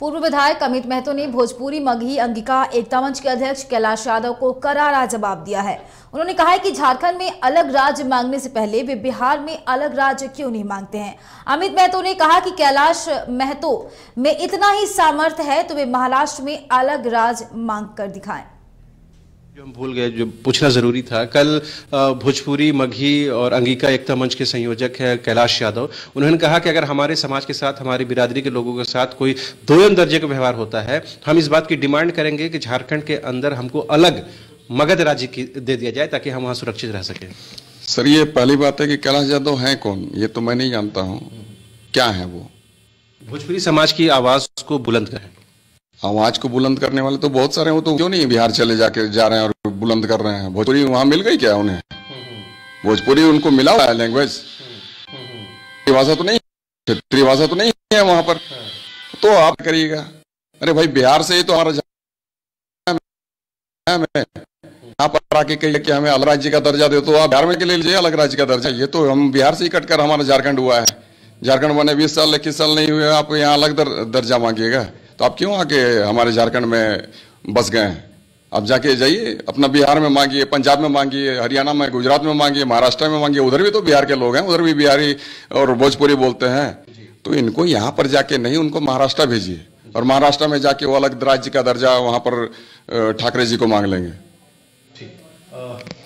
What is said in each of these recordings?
पूर्व विधायक अमित महतो ने भोजपुरी मगही अंगिका एकता मंच के अध्यक्ष कैलाश यादव को करारा जवाब दिया है। उन्होंने कहा है कि झारखंड में अलग राज्य मांगने से पहले वे बिहार में अलग राज्य क्यों नहीं मांगते हैं। अमित महतो ने कहा कि कैलाश महतो में इतना ही सामर्थ्य है तो वे महाराष्ट्र में अलग राज्य मांग कर दिखाएं। हम भूल गए जो पूछना ज़रूरी था, कल भोजपुरी मगही और अंगिका एकता मंच के संयोजक है कैलाश यादव, उन्होंने कहा कि अगर हमारे समाज के साथ, हमारी बिरादरी के लोगों के साथ कोई दोयम दर्जे का व्यवहार होता है, हम इस बात की डिमांड करेंगे कि झारखंड के अंदर हमको अलग मगध राज्य की दे दिया जाए ताकि हम वहाँ सुरक्षित रह सकें। सर, ये पहली बात है कि कैलाश यादव हैं कौन, ये तो मैं नहीं जानता हूँ, क्या है वो। भोजपुरी समाज की आवाज़ को बुलंद करें। आवाज को बुलंद करने वाले तो बहुत सारे हो, तो क्यों नहीं बिहार चले जाके जा रहे हैं और बुलंद कर रहे हैं। भोजपुरी वहाँ मिल गई क्या उन्हें? भोजपुरी उनको मिला हुआ है लैंग्वेज, क्षेत्रीय भाषा तो नहीं, क्षेत्रीय भाषा तो नहीं है वहाँ पर, तो आप करिएगा। अरे भाई, बिहार से ही तो हमारा यहाँ पर आके कहिए कि हमें अलग राज्य का दर्जा दे, तो आप बिहार में के ले लीजिए अलग राज्य का दर्जा। ये तो हम बिहार से ही कटकर हमारा झारखंड हुआ है। झारखंड बने 20 साल 21 साल नहीं हुए, आप यहाँ अलग दर्जा मांगिएगा तो आप क्यों आके हमारे झारखंड में बस गए हैं। आप जाके जाइए अपना बिहार में मांगिए, पंजाब में मांगिए, हरियाणा में, गुजरात में मांगिए, महाराष्ट्र में मांगिए, उधर भी तो बिहार के लोग हैं, उधर भी बिहारी और भोजपुरी बोलते हैं। तो इनको यहाँ पर जाके नहीं, उनको महाराष्ट्र भेजिए और महाराष्ट्र में जाके वो अलग राज्य का दर्जा वहाँ पर ठाकरे जी को मांग लेंगे।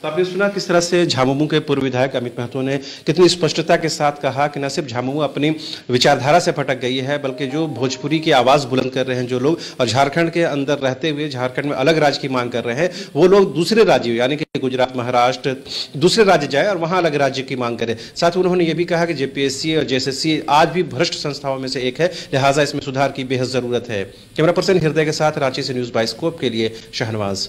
तो आपने सुना किस तरह से झामुमो के पूर्व विधायक अमित महतो ने कितनी स्पष्टता के साथ कहा कि न सिर्फ झामुमो अपनी विचारधारा से भटक गई है बल्कि जो भोजपुरी की आवाज़ बुलंद कर रहे हैं जो लोग और झारखंड के अंदर रहते हुए झारखंड में अलग राज्य की मांग कर रहे हैं, वो लोग दूसरे राज्य यानी कि गुजरात, महाराष्ट्र, दूसरे राज्य जाए और वहाँ अलग राज्य की मांग करें। साथ ही उन्होंने ये भी कहा कि जेपीएससी और जेएसएससी आज भी भ्रष्ट संस्थाओं में से एक है, लिहाजा इसमें सुधार की बेहद ज़रूरत है। कैमरा पर्सन हृदय के साथ रांची से न्यूज बाइस्कोप के लिए शहनवाज।